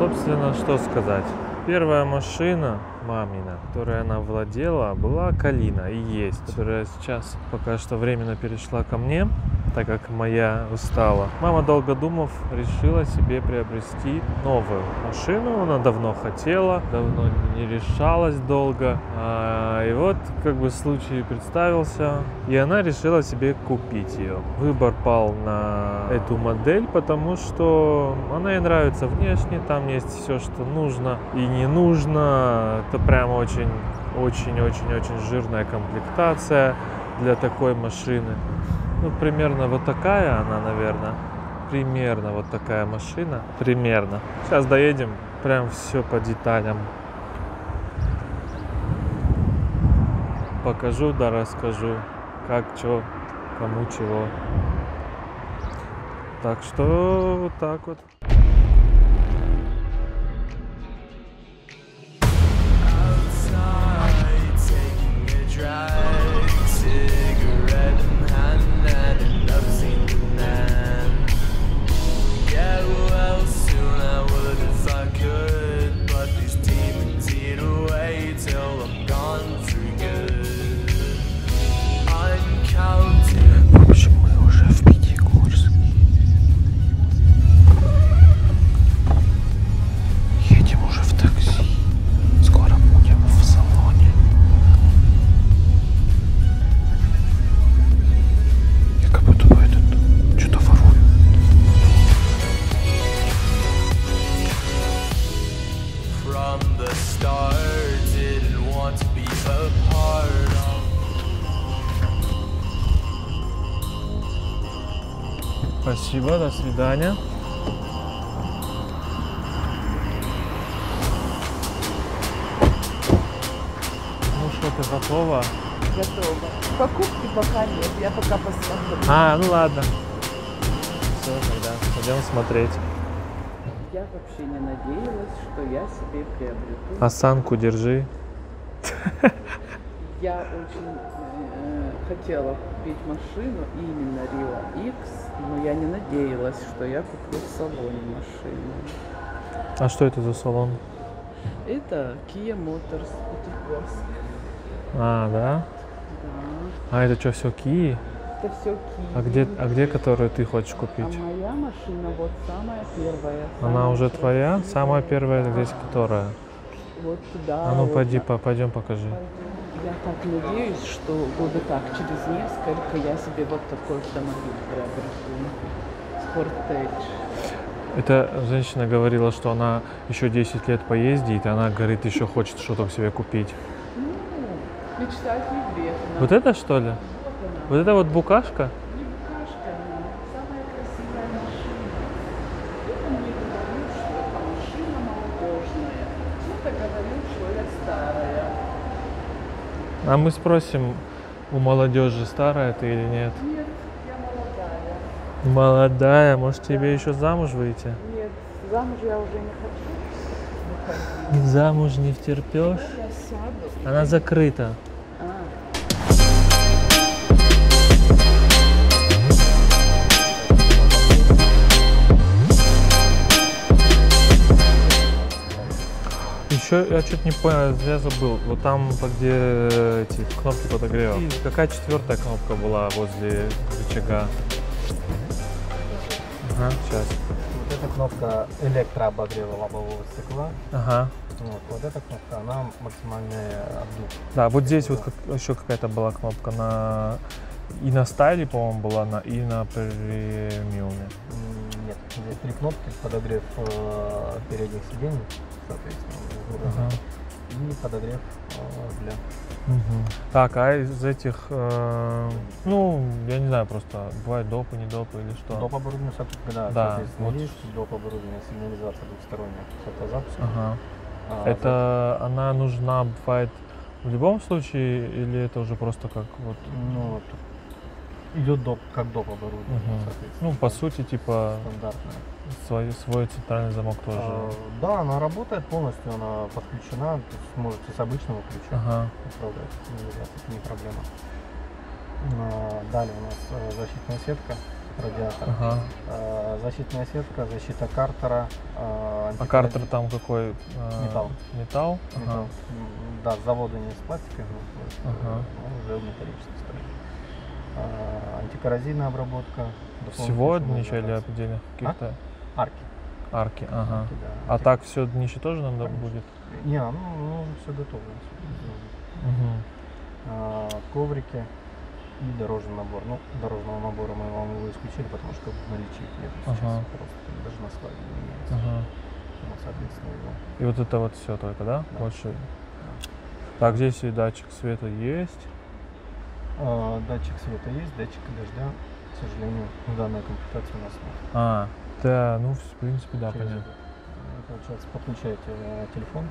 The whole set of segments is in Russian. Собственно, что сказать. Первая машина мамина, которой она владела, была Калина и есть, которая сейчас пока что временно перешла ко мне, так как моя устала. Мама, долго думав, решила себе приобрести новую машину. Она давно хотела, давно не решалась долго. И вот как бы случай представился, и она решила себе купить ее. Выбор пал на эту модель, потому что она ей нравится внешне, там есть все, что нужно и не нужно. Это прям очень-очень-очень жирная комплектация для такой машины. Ну, примерно вот такая она, наверное. Примерно вот такая машина. Примерно. Сейчас доедем. Прям все по деталям. Покажу, да расскажу. Как, что, кому, чего. Так что вот так вот. Спасибо, до свидания. Ну что, ты готова? Готова. Покупки пока нет, я пока посмотрю. А, ну ладно. Все, тогда пойдем смотреть. Я вообще не надеялась, что я себе приобрету. Осанку держи. Я очень хотела купить машину именно RIO X, но я не надеялась, что я куплю в салоне машину. А что это за салон? Это Kia Motors. А, да? Да. А это что, все Kia? Это все Kia. А где которую ты хочешь купить? А моя машина вот самая первая. Она уже твоя? Самая первая, да. Здесь которая? Вот туда. А ну вот пойди, пойдем покажи. Я так надеюсь, что года так, через несколько, я себе вот такой автомобиль приобрету. Спортейдж. Эта женщина говорила, что она еще 10 лет поездит, и она говорит, еще хочет что-то себе купить. Ну, мечтать не вредно. Вот это что ли? Вот она. Вот это вот букашка? Не букашка, она самая красивая машина. Кто-то мне говорил, что это машина молодежная, кто-то говорил, что это старая. А мы спросим, у молодежи старая ты или нет? Нет, я молодая. Молодая? Может, да. Тебе еще замуж выйти? Нет, замуж я уже не хочу. Замуж не втерпешь? Она закрыта. Я чуть не понял, я забыл. Вот там, где эти кнопки подогрева. И какая четвертая кнопка была возле рычага? Ага, сейчас. Вот эта кнопка электрообогрева лобового стекла. Ага. Вот эта кнопка, она максимальный обдув. Да, вот здесь вот еще какая-то была кнопка на... И на стайле, по-моему, была, и на премиуме. Нет, здесь три кнопки, подогрев передних сидений, соответственно, и подогрев для... Так, а из этих, ну, я не знаю, просто бывает допы, не допы или что? Доп оборудование, да, соответственно, вот. Есть доп оборудование, сигнализация двухсторонняя с автозапуском. Это она нужна, бывает, в любом случае, или это уже просто как вот... Ну, идет доп, как доп оборудование, соответственно. Ну, по сути, типа... Стандартное. Свой центральный замок тоже. Да, она работает полностью, она подключена, то есть можете с обычного ключа управлять, это не проблема. Далее у нас защитная сетка. радиатор, защитная сетка, защита картера. А картер там какой? Металл. Металл? Металл. Да, с завода не с пластика, уже металлический стороны. Антикоррозийная обработка. Всего днище или отдельно? Арки. Арки, ага. Арки, да. А так все днище тоже нам будет? Не, ну все готово. Коврики и дорожный набор. Ну, дорожного набора мы вам его исключили, потому что в наличии нет сейчас, просто даже на складе не имеется. Ну, соответственно, его. И вот это вот все только, да? Да. Больше. Так, здесь и датчик света есть. Датчик света есть, датчик дождя, к сожалению, данная комплектация у нас нет. Да, ну, в принципе, да, понятно. Получается, подключаете телефон,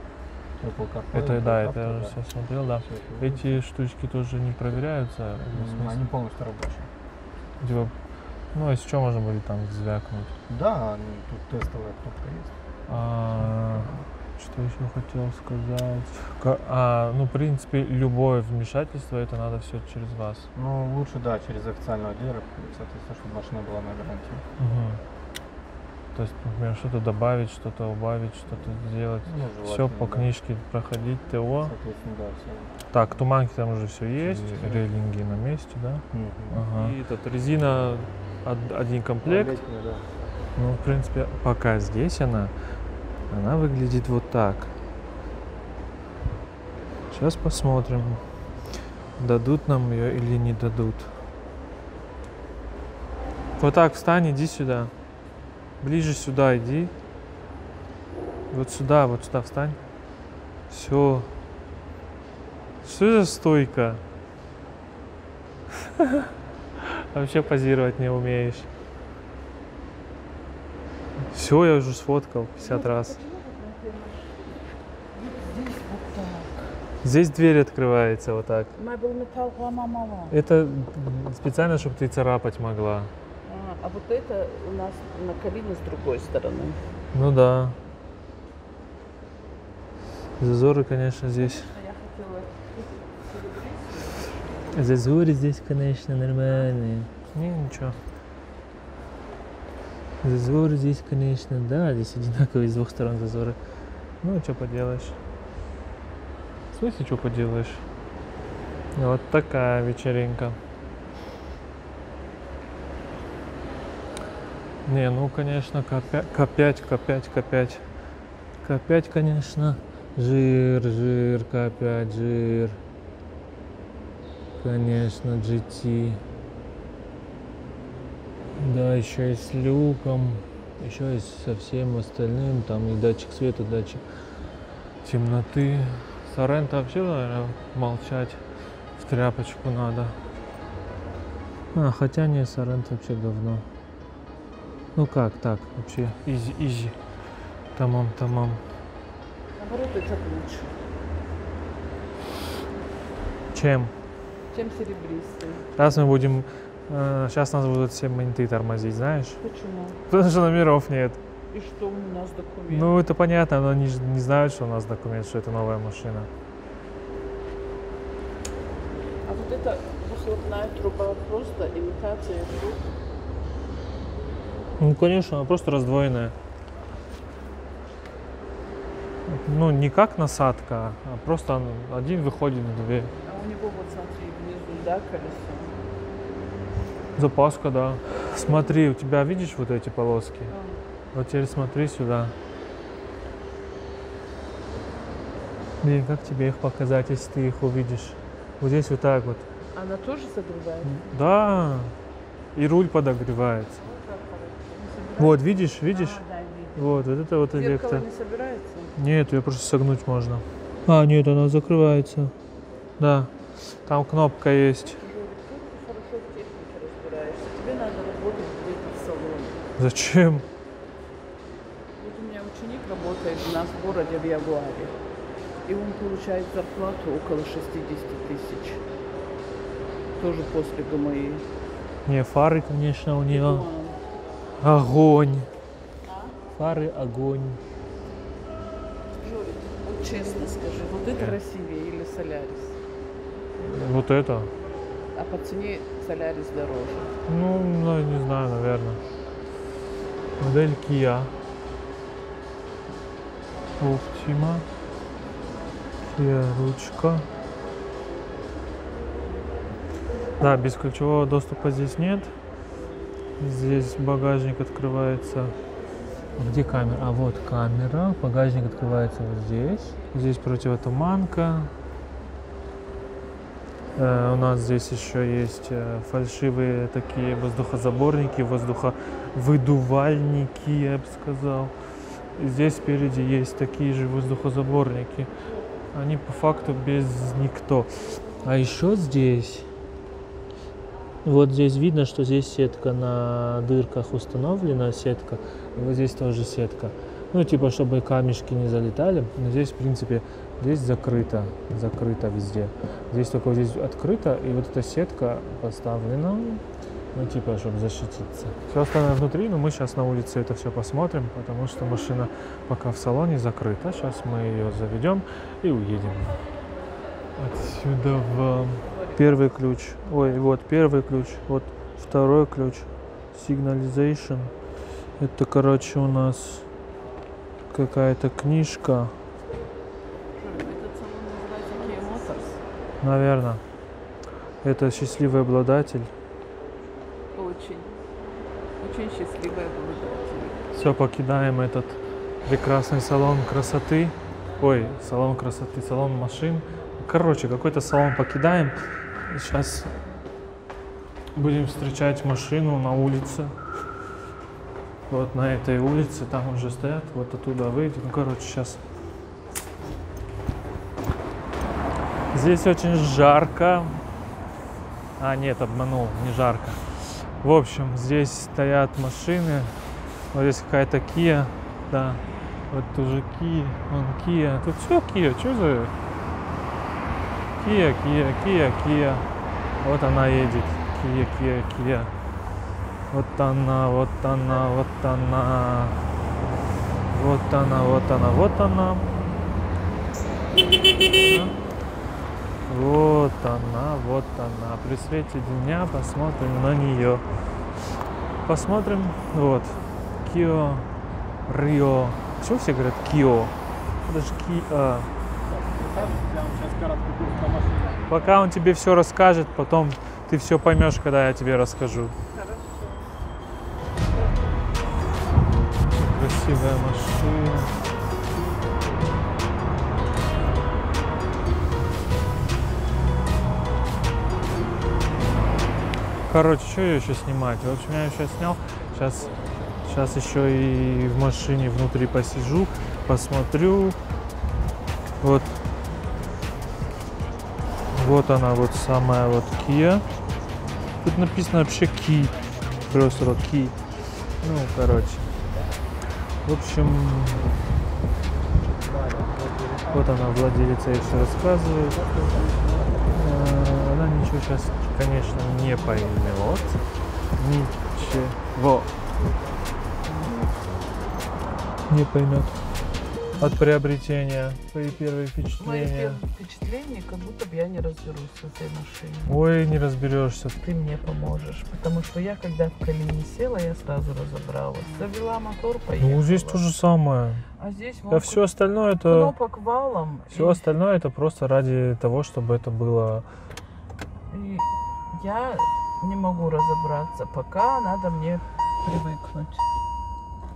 Apple CarPlay. Это, да, это я уже все смотрел, да. Эти штучки тоже не проверяются? Они полностью рабочие. Типа, ну, если что, можно будет там звякнуть. Да, тут тестовая кнопка есть. Что еще хотел сказать? Ну, в принципе, любое вмешательство, это надо все через вас. Ну, лучше, да, через официального дилера, соответственно, чтобы машина была на гарантии. То есть, например, что-то добавить, что-то убавить, что-то сделать. Ну, все по книжке проходить, ТО. Соответственно, да, все. Так, туманки там уже все есть, рейлинги на месте, да? И этот, резина один комплект. Летняя, да. Ну, в принципе, пока здесь она выглядит вот так. Сейчас посмотрим, дадут нам ее или не дадут. Вот так встань, иди сюда. Ближе сюда иди. Вот сюда встань. Все. Что за стойка? Вообще позировать не умеешь. Все, я уже сфоткал 50 раз. Здесь дверь открывается вот так. Это специально, чтобы ты царапать могла. А вот это у нас на Калине с другой стороны. Ну да. Зазоры, конечно, здесь. Зазоры здесь, конечно, нормальные. Не, ничего. Зазоры здесь, конечно, да, здесь одинаковые с двух сторон зазоры. Ну, что поделаешь. В смысле, что поделаешь? Вот такая вечеринка. Не, ну, конечно, К5, конечно. Жир, К5, жир. Конечно, GT. Да, еще и с люком, еще и со всем остальным, там и датчик света, датчик темноты. Соренто вообще, наверное, молчать, в тряпочку надо. Хотя не, Соренто вообще говно. Ну как так вообще? Изи. Тамам. Наоборот, это лучше. Чем? Чем серебристый. Раз мы будем... Сейчас нас будут все менты тормозить, знаешь? Почему? Потому что номеров нет. И что у нас документ? Ну, это понятно, но они же не знают, что у нас документ, что это новая машина. А вот это выхлопная труба просто имитация труб? Ну, конечно, она просто раздвоенная. Ну, не как насадка, а просто один выходит на дверь. А у него вот, смотри, внизу, да, колесо? Запаска, да. Смотри, у тебя, видишь, вот эти полоски? Вот теперь смотри сюда. Блин, как тебе их показать, если ты их увидишь? Вот здесь вот так вот. Она тоже согревается? Да. И руль подогревается. Вот, видишь? А, да, видишь. Вот это вот электро. Зеркало не собирается? Нет, ее просто согнуть можно. А, нет, она закрывается. Да. Там кнопка есть. Зачем? Вот у меня ученик работает у нас в городе в Ягуаре, и он получает зарплату около 60 000. Тоже после ГМИ. Не, фары, конечно, у него. Огонь. Фары, огонь. Жорик, вот честно скажи, вот это красивее или Солярис? Вот это? а по цене Солярис дороже. Ну, не знаю, наверное. Модель Kia Optima, Kia ручка. Да, без ключевого доступа здесь нет. Здесь багажник открывается. Где камера? А вот камера. Багажник открывается вот здесь. Здесь противотуманка. У нас здесь еще есть фальшивые такие воздухозаборники, воздуховыдувальники, я бы сказал. Здесь спереди есть такие же воздухозаборники. Они по факту без никто. А еще здесь... Вот здесь видно, что здесь сетка на дырках установлена, сетка, вот здесь тоже сетка. Ну, типа, чтобы камешки не залетали. Но здесь, в принципе, здесь закрыто, закрыто везде. Здесь только вот здесь открыто, и вот эта сетка поставлена, ну, типа, чтобы защититься. Все остальное внутри, но мы сейчас на улице это все посмотрим, потому что машина пока в салоне закрыта. Сейчас мы ее заведем и уедем. Отсюда в... Первый ключ, ой, вот первый ключ, вот второй ключ, сигнализейшн. Это, короче, у нас какая-то книжка. Этот салон называется KIA Motors? Наверное. Это счастливый обладатель. Очень, очень счастливый обладатель. Все, покидаем этот прекрасный салон красоты. Ой, салон красоты, салон машин. Короче, какой-то салон покидаем. Сейчас будем встречать машину на улице. Вот на этой улице, там уже стоят, вот оттуда выйдем. Ну, короче, сейчас. Здесь очень жарко. А, нет, обманул, не жарко. В общем, здесь стоят машины. Вот здесь какая-то Kia, да. Вот тоже Kia, вон Kia. Тут все Kia, что за... Киа, Киа, Киа, Киа. Вот она едет. Киа, Киа, Киа. Вот она, вот она, вот она. Вот она, вот она, вот она. Вот она, вот она. При свете дня посмотрим на нее. Посмотрим. Вот. Киа Рио. Чего все говорят Кио? Это же Киа. Пока он тебе все расскажет, потом ты все поймешь, когда я тебе расскажу. Хорошо. Красивая машина. Короче, что ее еще снимать? В общем, я ее сейчас снял. Сейчас еще и в машине внутри посижу, посмотрю. Вот. Вот она, вот самая вот Kia. Тут написано вообще Ки. Просто вот Ки. Ну, короче. В общем, вот она, владелица, я все рассказываю. Она ничего сейчас, конечно, не поймет. Ничего. Не поймет. От приобретения, твои первые впечатления. Мои первые впечатления, как будто бы я не разберусь с этой машиной. Ой, не разберешься. Ты мне поможешь, потому что я, когда в Калине села, я сразу разобралась. Завела мотор, поехала. Ну, здесь то же самое. А здесь вот... Да, все остальное это... Кнопок валом. Все остальное это просто ради того, чтобы это было... И я не могу разобраться, пока надо мне привыкнуть.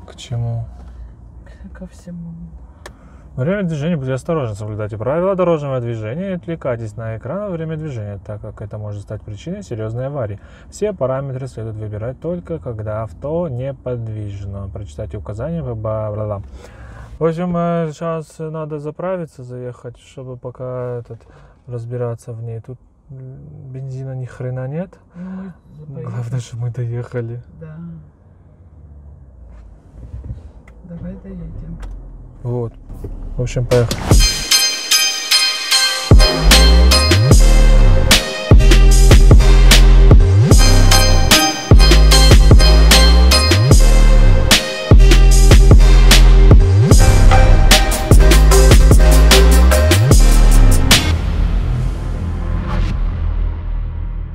К чему? Ко всему. Во время движения будьте осторожны, соблюдайте правила дорожного движения и отвлекайтесь на экран во время движения, так как это может стать причиной серьезной аварии. Все параметры следует выбирать только когда авто неподвижно. Прочитайте указания. В общем, сейчас надо заправиться, заехать, чтобы пока разбираться в ней. Тут бензина ни хрена нет. Ну, главное, что мы доехали. Да. Давай доедем. Вот. В общем, поехали.